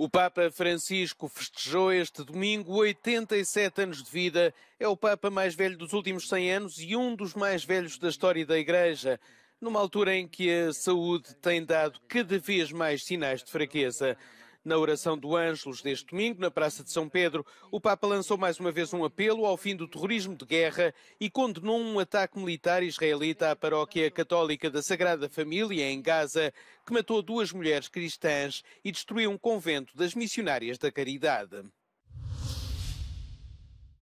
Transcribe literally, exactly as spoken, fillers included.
O Papa Francisco festejou este domingo oitenta e sete anos de vida. É o Papa mais velho dos últimos cem anos e um dos mais velhos da história da Igreja, numa altura em que a saúde tem dado cada vez mais sinais de fraqueza. Na oração do Ângelus deste domingo, na Praça de São Pedro, o Papa lançou mais uma vez um apelo ao fim do terrorismo de guerra e condenou um ataque militar israelita à paróquia católica da Sagrada Família, em Gaza, que matou duas mulheres cristãs e destruiu um convento das Missionárias da Caridade.